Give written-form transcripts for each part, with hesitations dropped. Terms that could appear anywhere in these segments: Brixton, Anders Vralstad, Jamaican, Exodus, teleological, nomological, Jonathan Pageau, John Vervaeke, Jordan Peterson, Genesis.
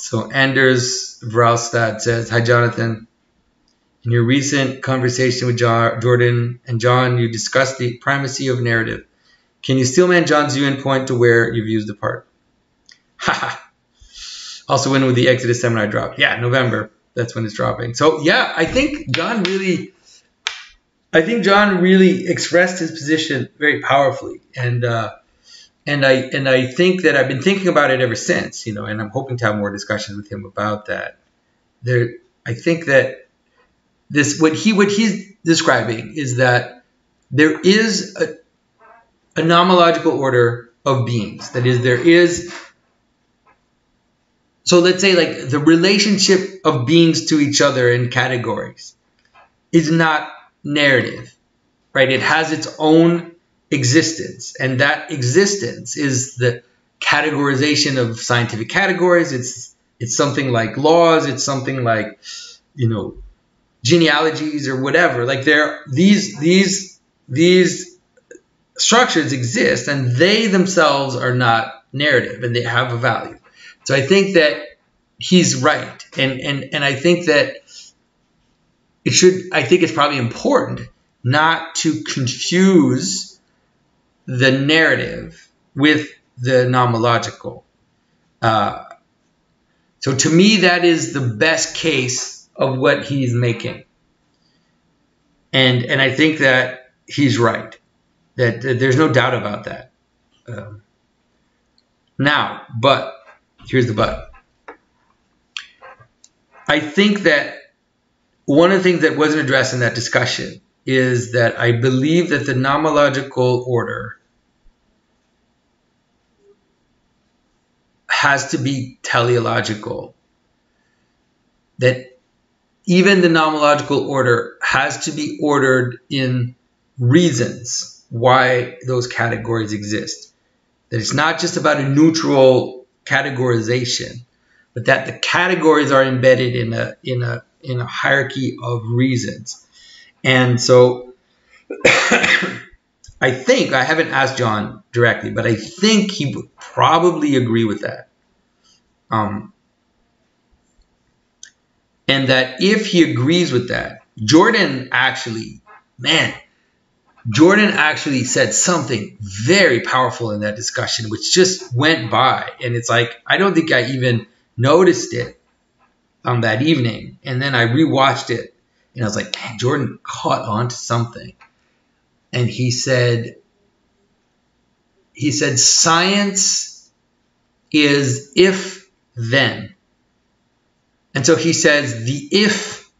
So Anders Vralstad says, "Hi, Jonathan. In your recent conversation with Jordan and John, you discussed the primacy of narrative. Can you steelman John's viewpoint to where you've used the part?" Haha. Also, when will the Exodus seminar drop? Yeah, November. That's when it's dropping. So yeah, I think John really expressed his position very powerfully, and I think that I've been thinking about it ever since, you know, and I'm hoping to have more discussions with him about that. There, I think that this what he's describing is that there is a nomological order of beings. That is, there is. So let's say like the relationship of beings to each other in categories is not narrative, right? It has its own existence, and that existence is the categorization of scientific categories. It's something like laws. It's something like, you know, genealogies or whatever. Like there, these structures exist, and they themselves are not narrative, and they have a value. So I think that he's right, and I think that it should. I think it's probably important not to confuse the narrative with the nomological. So to me, that is the best case of what he's making, and I think that he's right. That there's no doubt about that. Now, but. Here's the but. I think that one of the things that wasn't addressed in that discussion is that I believe that the nomological order has to be teleological. That even the nomological order has to be ordered in reasons why those categories exist. That it's not just about a neutral categorization, but that the categories are embedded in a hierarchy of reasons. And so I think, I haven't asked John directly, but I think he would probably agree with that. And that if he agrees with that, Jordan actually said something very powerful in that discussion, which just went by. And it's like, I don't think I even noticed it on that evening. And then I rewatched it and I was like, man, Jordan caught on to something. And he said, science is if then. And so he says the if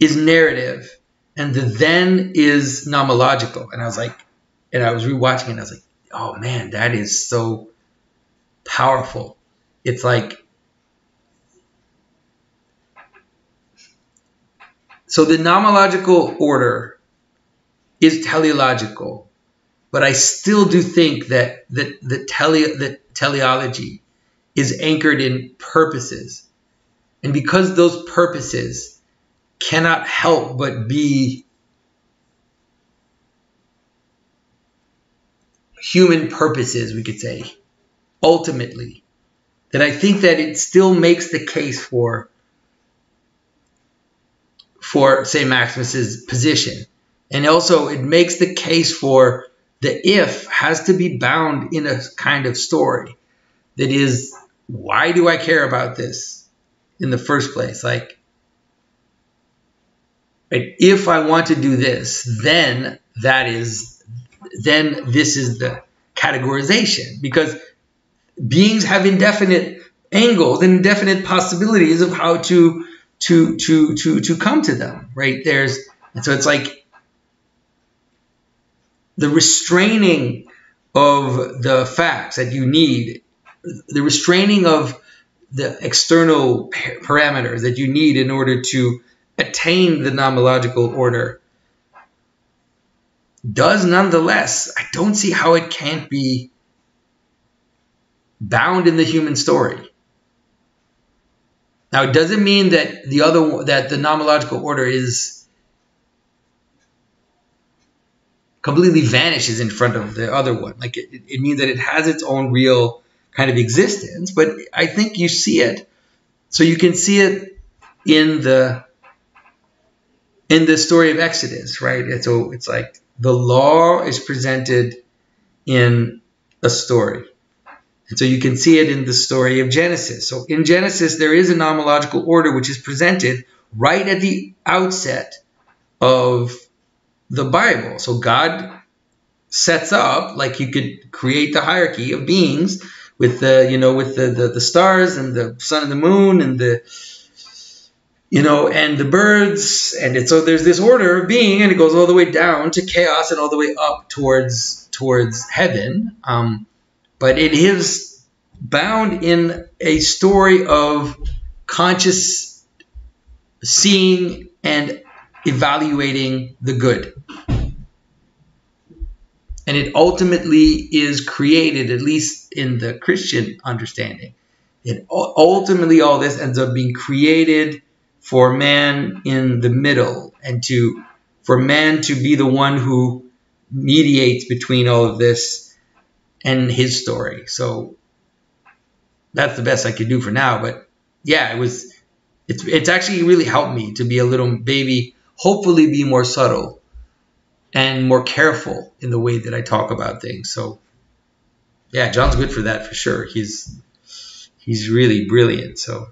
is narrative. And the then is nomological. And I was like, and I was rewatching it and I was like, oh man, that is so powerful. It's like, so the nomological order is teleological, but I still do think that that teleology is anchored in purposes. And because those purposes cannot help but be human purposes, we could say, ultimately, that I think that it still makes the case for St. Maximus's position. And also it makes the case for the if has to be bound in a kind of story that is, why do I care about this in the first place? Like, right. If I want to do this, then that is, then this is the categorization, because beings have indefinite angles and indefinite possibilities of how to come to them, right? There's, and so it's like the restraining of the facts that you need, the restraining of the external parameters that you need in order to attain the nomological order does nonetheless, I don't see how it can't be bound in the human story. Now, it doesn't mean that the nomological order is completely vanishes in front of the other one. Like it means that it has its own real kind of existence, but I think you see it So you can see it in the story of Exodus, right? It's like the law is presented in a story. And so you can see it in the story of Genesis. So in Genesis, there is a nomological order which is presented right at the outset of the Bible. So God sets up, like you could create the hierarchy of beings with the stars and the sun and the moon and the birds, so there's this order of being, and it goes all the way down to chaos and all the way up towards heaven. But it is bound in a story of conscious seeing and evaluating the good. And it ultimately is created, at least in the Christian understanding, it ultimately all this ends up being created for man in the middle, and for man to be the one who mediates between all of this and his story. So that's the best I could do for now. But yeah, it's actually really helped me to be a little baby, hopefully be more subtle and more careful in the way that I talk about things. So yeah, John's good for that for sure. He's really brilliant. So